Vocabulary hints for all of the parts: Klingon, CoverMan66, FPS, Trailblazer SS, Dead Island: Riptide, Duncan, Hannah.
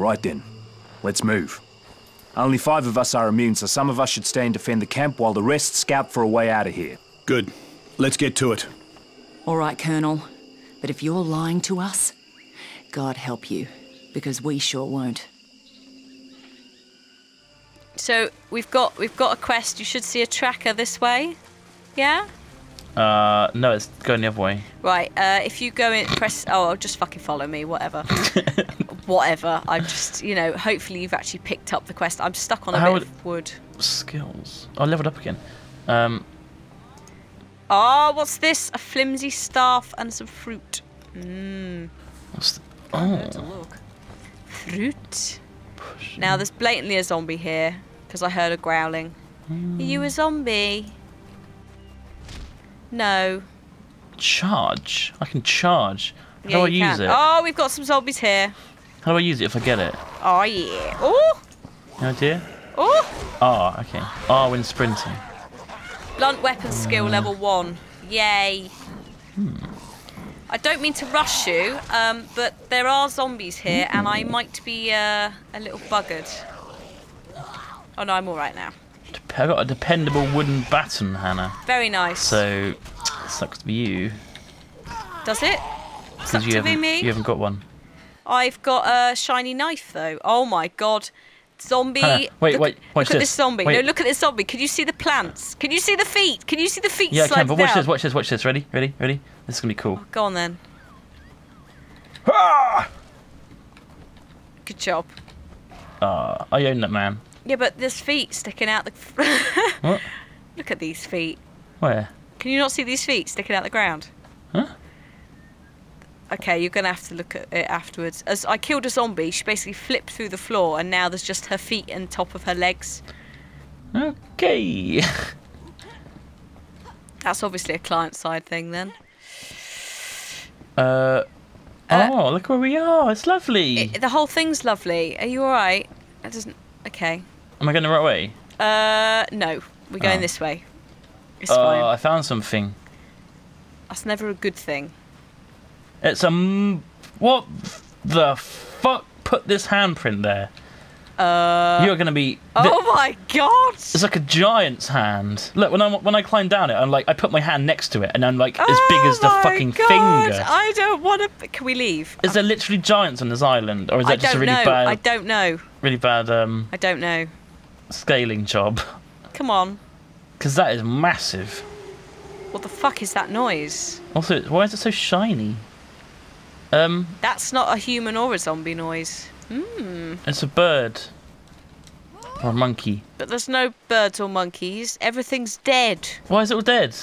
Right then, let's move. Only 5 of us are immune, so some of us should stay and defend the camp while the rest scout for a way out of here. Good. Let's get to it. All right, Colonel. But if you're lying to us, God help you, because we sure won't. So we've got a quest. You should see a tracker this way. Yeah? No, it's going the other way. Right. If you go in, press. Oh, just fucking follow me. Whatever. Whatever. I'm just, you know. Hopefully, you've actually picked up the quest. I'm stuck on a bit of wood. Skills. I leveled up again. Oh, what's this? A flimsy staff and some fruit. Mmm. What's the? Oh. Fruit. Now there's blatantly a zombie here because I heard a growling. Mm. Are you a zombie? No. Charge? I can charge. How do I use it? Oh, we've got some zombies here. How do I use it if I get it? Oh, yeah. Oh! No idea? Oh! Oh, okay. Oh, when sprinting. Blunt weapon skill level 1. Yay. I don't mean to rush you, but there are zombies here and I might be a little buggered. Oh, no, I'm all right now. I got a dependable wooden baton, Hannah. Very nice. So, sucks to be you. Does it? Sucks to be me? You haven't got one. I've got a shiny knife, though. Oh, my God. Zombie. Hannah, wait, look, wait. Watch this. Look at this zombie. Wait. No, look at this zombie. Can you see the plants? Can you see the feet? Can you see the feet? Yeah, I can, but watch this, watch this, watch this. Ready? Ready? Ready? This is going to be cool. Oh, go on, then. Ah! Good job. I own that, man. Yeah, but there's feet sticking out the... What? Look at these feet. Where? Can you not see these feet sticking out the ground? Huh? Okay, you're going to have to look at it afterwards. As I killed a zombie, she basically flipped through the floor, and now there's just her feet and top of her legs. Okay. That's obviously a client-side thing, then. Oh, look where we are. It's lovely. The whole thing's lovely. Are you all right? That doesn't... Okay. Am I going the right way? No. We're going this way. It's fine. I found something. That's never a good thing. It's a... what the fuck put this handprint there? You're going to be... Oh my God! It's like a giant's hand. Look, when I climb down it, I'm like, I put my hand next to it, and I'm like, as big as the fucking finger. I don't want to... Can we leave? Is there literally giants on this island, or is that just a really bad... I don't know. Really bad... I don't know. Scaling job. Come on. Because that is massive. What the fuck is that noise? Also, why is it so shiny? That's not a human or a zombie noise. Mm. It's a bird. Or a monkey. But there's no birds or monkeys. Everything's dead. Why is it all dead?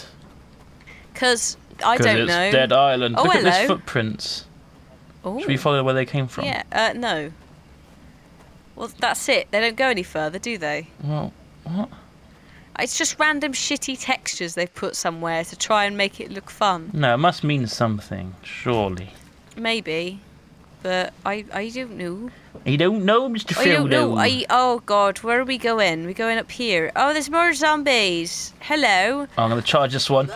Because, I don't know. It's Dead Island. Oh, look at those footprints. Ooh. Should we follow where they came from? Yeah, no. Well, that's it. They don't go any further, do they? Well, what? It's just random shitty textures they've put somewhere to try and make it look fun. No, it must mean something, surely. Maybe. But I don't know. You don't know, Mr. Fieldo. I don't know. Oh, God, where are we going? We're going up here. Oh, there's more zombies. Hello. I'm going to charge this one. Did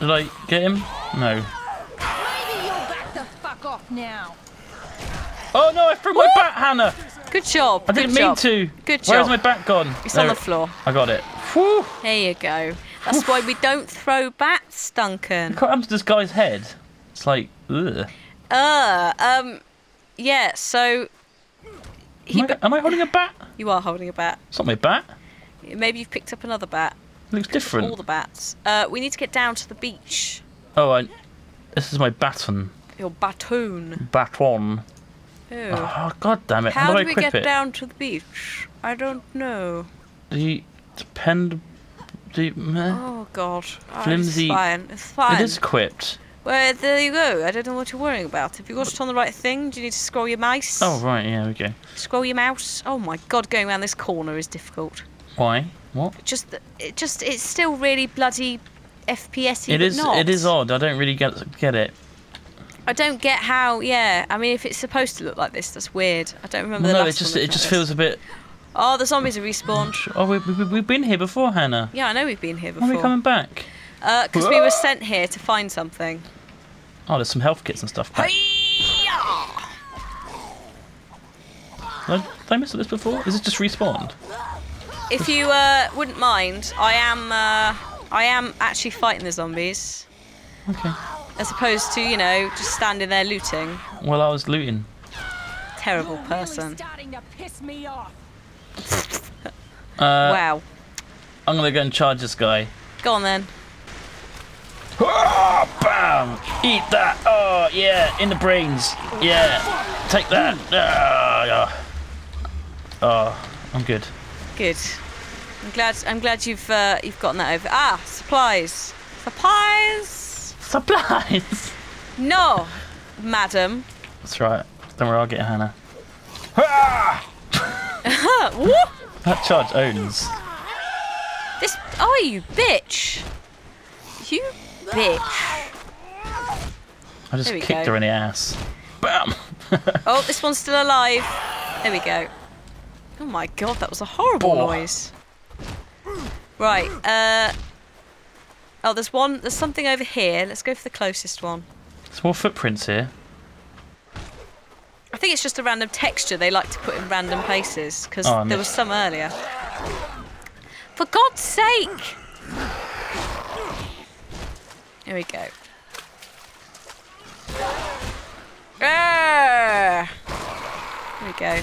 I get him? No. Maybe you'll back the fuck off now. Oh, no, I threw my bat, Hannah. Good job. I didn't mean to. Good job. Where's my bat gone? It's on the floor. I got it. Whew. There you go. That's why we don't throw bats, Duncan. Look what happened to this guy's head. It's like... Ugh. Yeah, so... Am I holding a bat? You are holding a bat. It's not my bat. Maybe you've picked up another bat. It looks different. All the bats. We need to get down to the beach. Oh, this is my baton. Your batoon. Baton. Ew. Oh, God damn it. How do we get down to the beach? I don't know. Oh, God. Flimsy. It's fine. It's fine. It is equipped. Well, there you go. I don't know what you're worrying about. Have you got it on the right thing? Do you need to scroll your mouse? Oh, right, yeah, okay. Scroll your mouse. Oh, my God, going around this corner is difficult. Why? What? Just it's still really bloody FPS-y, but not. It is odd. I don't really get it. I don't get how, yeah. I mean, if it's supposed to look like this, that's weird. I don't remember the last one. No, it just feels a bit... Oh, the zombies are respawned. Oh, we've been here before, Hannah. Yeah, I know we've been here before. Why are we coming back? Because we were sent here to find something. Oh, there's some health kits and stuff. Back. Did I mess with this before? Is it just respawned? If you wouldn't mind, I am actually fighting the zombies. Okay. As opposed to, you know, just standing there looting. Well, I was looting. Terrible person. You're really starting to piss me off. Wow. I'm gonna go and charge this guy. Go on then. Oh, bam! Eat that! Oh yeah, in the brains. Yeah, take that. Oh, I'm good. Good. I'm glad you've gotten that over. Ah, supplies. Supplies. No, madam. That's right. Don't worry, I'll get Hannah. What? That charge owns. This. Oh, you bitch. You bitch. I just kicked her in the ass. Bam! Oh, this one's still alive. There we go. Oh my god, that was a horrible noise. Right. Oh, there's one. There's something over here. Let's go for the closest one. There's more footprints here. I think it's just a random texture they like to put in random places because there was some earlier. For God's sake! Here we go. There we go.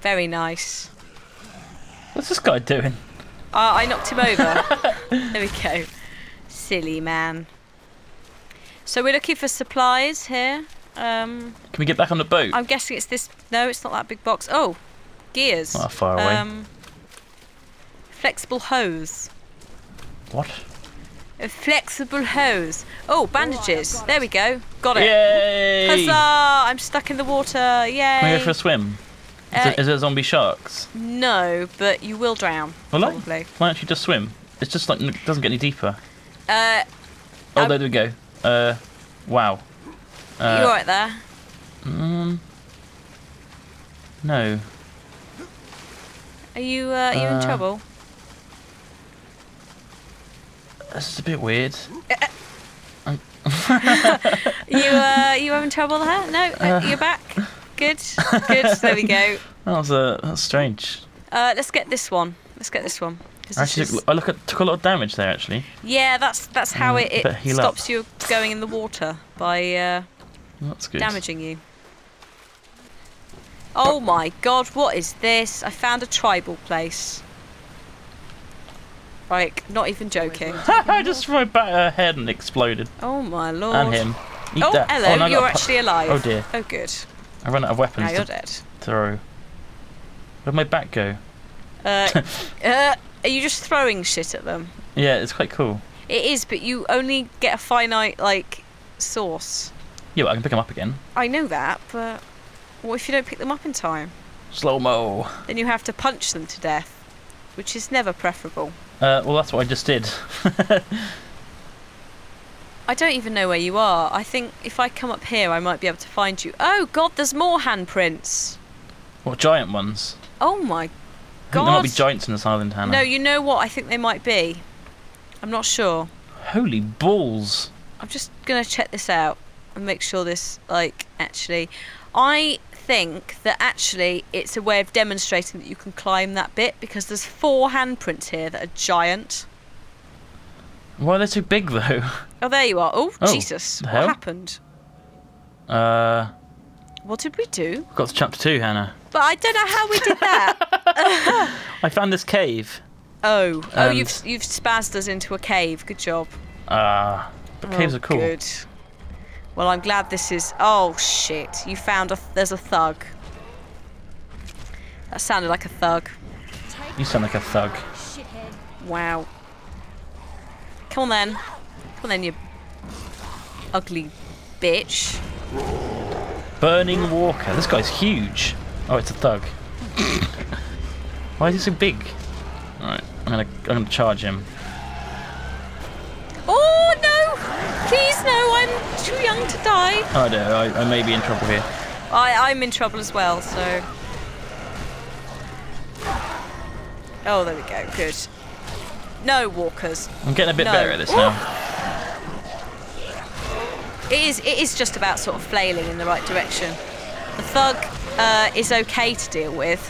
Very nice. What's this guy doing? I knocked him over. There we go. Silly man. So we're looking for supplies here. Can we get back on the boat? I'm guessing it's this. No, it's not that big box. Oh, gears. Not that far away. Flexible hose. What? A flexible hose. Oh, bandages. There we go. Got it. Yay! Huzzah! I'm stuck in the water. Yay! Can we go for a swim? Is there zombie sharks? No, but you will drown. Well, probably. Why don't you just swim? It's just like it doesn't get any deeper. Oh, there we go. Wow. You alright there? No. Are you in trouble? This is a bit weird. You having trouble there? No, you're back. Good, good. There we go. That's strange. Let's get this one. Actually, I took a lot of damage there. Actually. Yeah, that's how it stops you going in the water by damaging you. Oh my god, what is this? I found a tribal place. Like, not even joking. I just threw back her head and exploded. Oh my lord. And him. Eat that. Hello, you're actually alive. Oh dear. Oh good. I ran out of weapons. Now you're dead. Throw. Where'd my back go? Are you just throwing shit at them? Yeah, it's quite cool. It is, but you only get a finite, like, source. Yeah, but I can pick them up again. I know that, but what if you don't pick them up in time? Slow-mo. Then you have to punch them to death, which is never preferable. Well, that's what I just did. I don't even know where you are. I think if I come up here, I might be able to find you. Oh, God, there's more handprints. What, giant ones? Oh, my God. I think there might be giants in this island, Hannah. No, you know what? I think they might be. I'm not sure. Holy balls. I'm just going to check this out and make sure this, like, actually... I think that actually it's a way of demonstrating that you can climb that bit because there's 4 handprints here that are giant. Why are they too big though? Oh, there you are. Oh Jesus. What happened? What did we do? Got to chapter 2, Hannah. But I don't know how we did that. I found this cave. Oh, you've spazzed us into a cave. Good job. But caves are cool. Good. Well, I'm glad this is... Oh, shit. You found a... There's a thug. That sounded like a thug. You sound like a thug. Wow. Come on, then. Come on, then, you ugly bitch. Burning Walker. This guy's huge. Oh, it's a thug. Why is he so big? All right. I'm gonna charge him. Oh, no! Please, no! I'm too young to die. Oh, no, I may be in trouble here. I'm in trouble as well, so... Oh, there we go. Good. No walkers. I'm getting a bit better at this now. It is just about sort of flailing in the right direction. The thug is okay to deal with.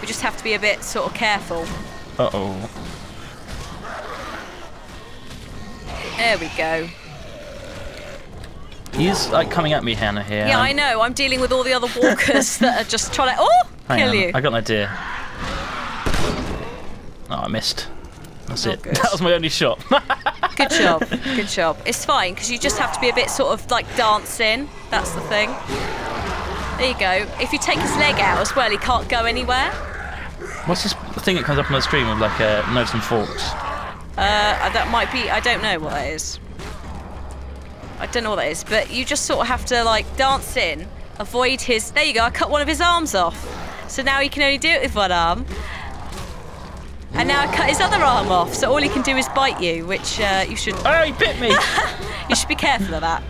We just have to be a bit sort of careful. Uh-oh. There we go. He's like coming at me, Hannah, here. Yeah, I know. I'm dealing with all the other walkers that are just trying to... Oh! Hang on. I got an idea. Oh, I missed. That's it. Good. That was my only shot. Good job. Good job. It's fine, because you just have to be a bit sort of like dancing. That's the thing. There you go. If you take his leg out as well, he can't go anywhere. What's this thing that comes up on the screen with like knives and forks? That might be... I don't know what that is. I don't know what that is, but you just sort of have to like dance in, avoid his... There you go, I cut one of his arms off. So now he can only do it with one arm. And now I cut his other arm off, so all he can do is bite you, which you should... Oh, he bit me! You should be careful of that.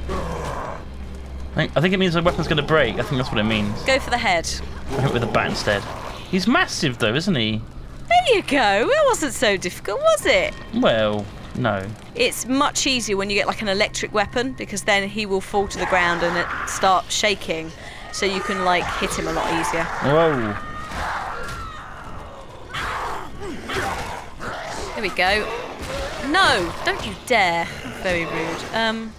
I think it means my weapon's going to break. I think that's what it means. Go for the head. I hit with a bat instead. He's massive though, isn't he? There you go. It wasn't so difficult, was it? Well... No. It's much easier when you get like an electric weapon, because then he will fall to the ground and it starts shaking, so you can like hit him a lot easier. Whoa. There we go. No, don't you dare. Very rude.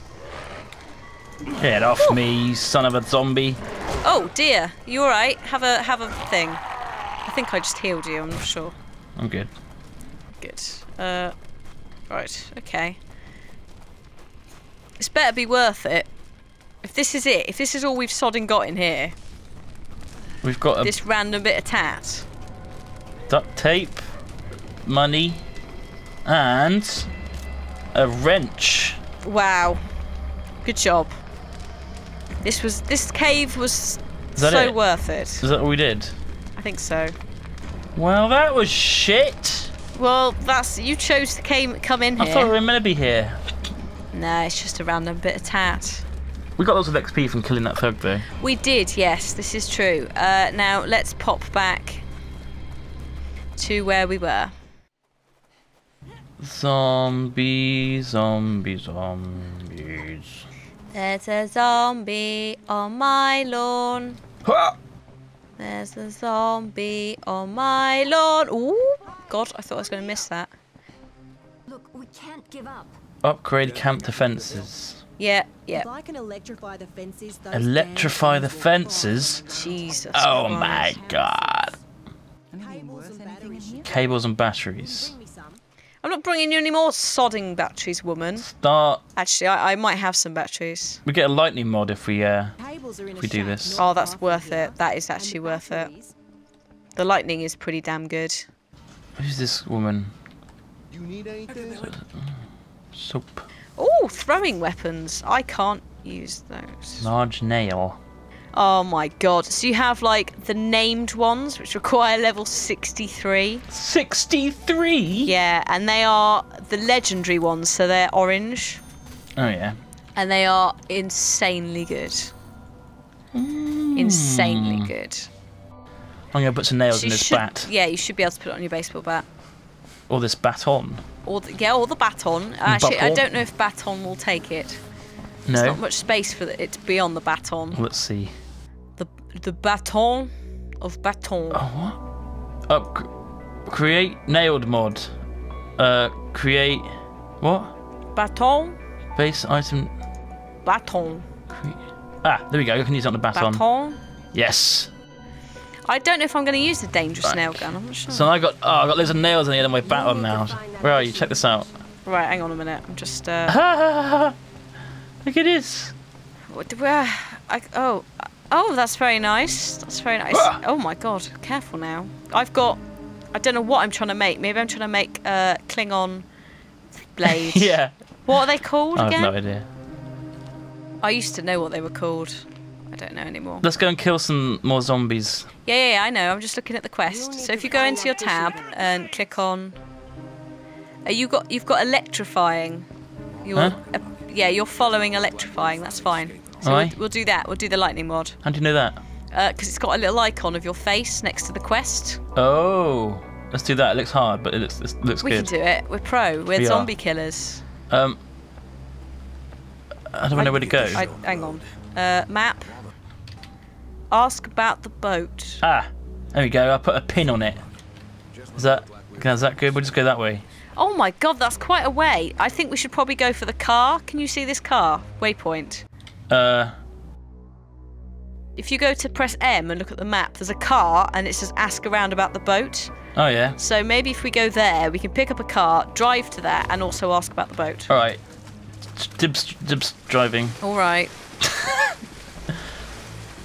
Get off me, you son of a zombie. Oh dear. You all right? Have a thing. I think I just healed you. I'm not sure. I'm good. Good. Right, okay. It's better be worth it. If this is it, if this is all we've sodding got in here. We've got a... This random bit of tat. Duct tape, money, and a wrench. Wow. Good job. This cave was so worth it. Is that what we did? I think so. Well, that was shit. Well, that's you chose to come in here. I thought we were meant to be here. Nah, it's just a random bit of tat. We got lots of XP from killing that thug, though. We did, yes. This is true. Now, let's pop back to where we were. Zombie, zombie, zombies. There's a zombie on my lawn. Ha! There's a zombie on my lawn. Ooh. God, I thought I was going to miss that. Look, we can't give up. Upgrade camp defences. Yeah, yeah. If I can electrify the fences, electrify the fences? Jesus. Oh my God. Cables and batteries. I'm not bringing you any more sodding batteries, woman. Start. Actually, I might have some batteries. We get a lightning mod if we do this. Oh, that's worth it. That is actually worth it. The lightning is pretty damn good. Who's this woman? You need anything? Soap. Oh, throwing weapons. I can't use those. Large nail. Oh my God. So you have like the named ones, which require level 63. 63? Yeah, and they are the legendary ones, so they're orange. Oh yeah. And they are insanely good. Mm. Insanely good. I'm going to put some nails in this bat. Yeah, you should be able to put it on your baseball bat. Or this baton. Or the baton. Actually, I don't know if baton will take it. No. There's not much space for it to be on the baton. Let's see. The baton of baton. Oh, what? Create nailed mod. Create... What? Baton. Base item... Baton. There we go. I can use it on the baton. Baton. Yes. I don't know if I'm going to use the dangerous nail gun. I'm not sure. So I got loads of nails on the end of my baton now. Where are you? Check this out. Right, hang on a minute. I'm just. Look at this. Oh, that's very nice. That's very nice. Oh my God! Careful now. I've got. I don't know what I'm trying to make. Maybe I'm trying to make Klingon blades. Yeah. What are they called again? I have no idea. I used to know what they were called. I don't know anymore. Let's go and kill some more zombies. Yeah, I know. I'm just looking at the quest. So if you go into your tab and click on, you've got electrifying. You're following electrifying. That's fine. So we'll do that. We'll do the lightning mod. How do you know that? Because it's got a little icon of your face next to the quest. Oh, let's do that. It looks hard, but it looks good. We can do it. We're pro. We're zombie killers. I don't know where to go. Hang on. Map. Ask about the boat. Ah, there we go. I put a pin on it. Is that good? We'll just go that way. Oh my god, that's quite a way. I think we should probably go for the car. Can you see this car? Waypoint. If you go to press M and look at the map, there's a car and it says ask around about the boat. Oh yeah. So maybe if we go there, we can pick up a car, drive to there, and also ask about the boat. All right. Dibs driving. All right.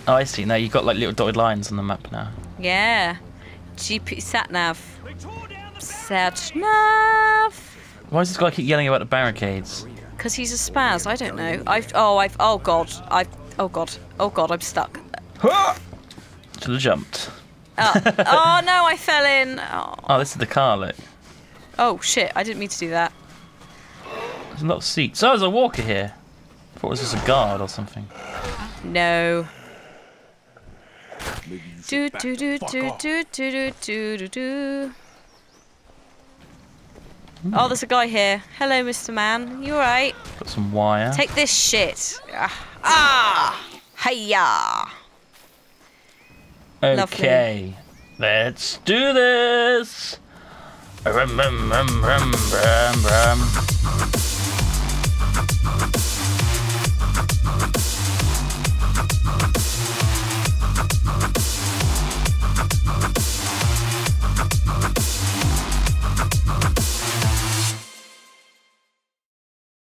Oh, I see. Now you've got like little dotted lines on the map now. Yeah. GP sat nav. Sat nav. Why does this guy keep yelling about the barricades? Because he's a spaz. I don't know. Oh god, I'm stuck. Should have jumped. Oh no, I fell in. Oh, this is the car, look. Oh shit, I didn't mean to do that. There's a lot of seats. Oh, there's a walker here. I thought it was just a guard or something. No. Do do do do do do do do do. Oh, there's a guy here. Hello, Mr. Man. You alright? Got some wire. Take this shit. Ah! Hiya! Okay. Lovely. Let's do this!